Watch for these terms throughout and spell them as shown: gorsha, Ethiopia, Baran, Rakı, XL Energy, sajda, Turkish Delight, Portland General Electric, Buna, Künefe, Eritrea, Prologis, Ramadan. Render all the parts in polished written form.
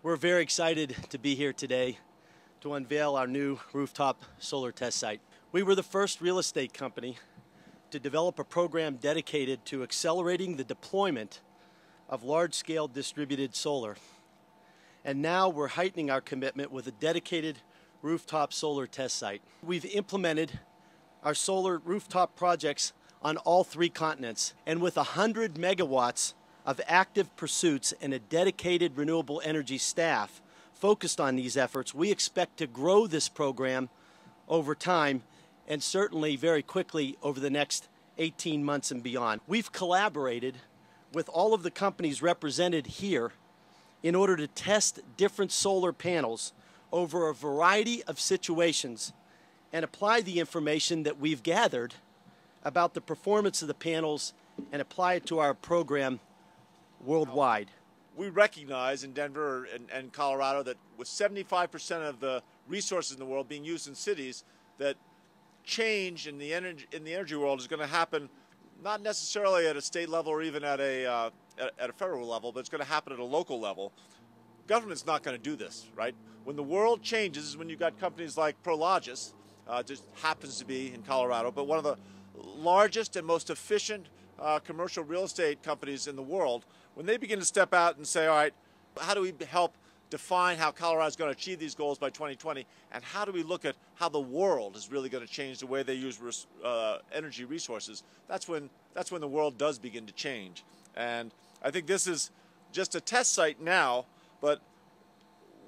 We're very excited to be here today to unveil our new rooftop solar test site. We were the first real estate company to develop a program dedicated to accelerating the deployment of large-scale distributed solar. And now we're heightening our commitment with a dedicated rooftop solar test site. We've implemented our solar rooftop projects on all three continents, and with 100 megawatts of active pursuits and a dedicated renewable energy staff focused on these efforts, we expect to grow this program over time and certainly very quickly over the next 18 months and beyond. We've collaborated with all of the companies represented here in order to test different solar panels over a variety of situations and apply the information that we've gathered about the performance of the panels and apply it to our program worldwide. We recognize in Denver and Colorado that with 75% of the resources in the world being used in cities, that change in the energy world is going to happen not necessarily at a state level or even at a federal level, but it's going to happen at a local level. Government's not going to do this, right? When the world changes is when you've got companies like Prologis, just happens to be in Colorado, but one of the largest and most efficient commercial real estate companies in the world, when they begin to step out and say, all right, how do we help define how Colorado is going to achieve these goals by 2020, and how do we look at how the world is really going to change the way they use energy resources? That's when the world does begin to change. And I think this is just a test site now, but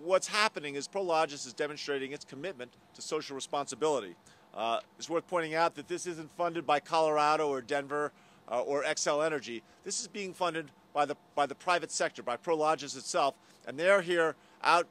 what's happening is Prologis is demonstrating its commitment to social responsibility. It's worth pointing out that this isn't funded by Colorado or Denver or XL Energy. This is being funded by the private sector, by Prologis itself, and they're here out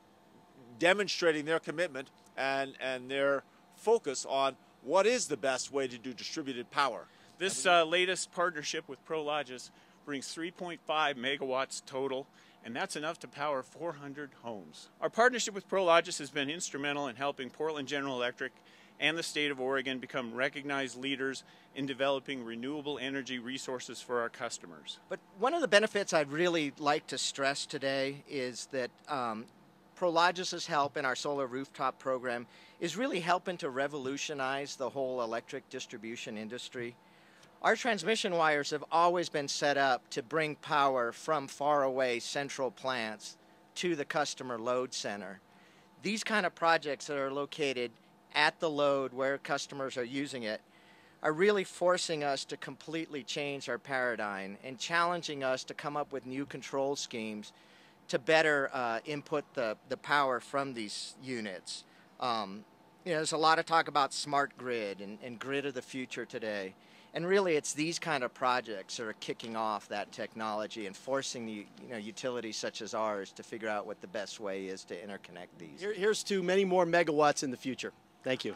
demonstrating their commitment and their focus on what is the best way to do distributed power. This latest partnership with Prologis brings 3.5 megawatts total, and that's enough to power 400 homes. Our partnership with Prologis has been instrumental in helping Portland General Electric and the state of Oregon become recognized leaders in developing renewable energy resources for our customers. But one of the benefits I'd really like to stress today is that Prologis' help in our solar rooftop program is really helping to revolutionize the whole electric distribution industry. Our transmission wires have always been set up to bring power from faraway central plants to the customer load center. These kind of projects that are located at the load where customers are using it are really forcing us to completely change our paradigm and challenging us to come up with new control schemes to better input the power from these units. You know, there's a lot of talk about smart grid and grid of the future today, and really it's these kind of projects that are kicking off that technology and forcing the utilities such as ours to figure out what the best way is to interconnect these. Here's to many more megawatts in the future. Thank you.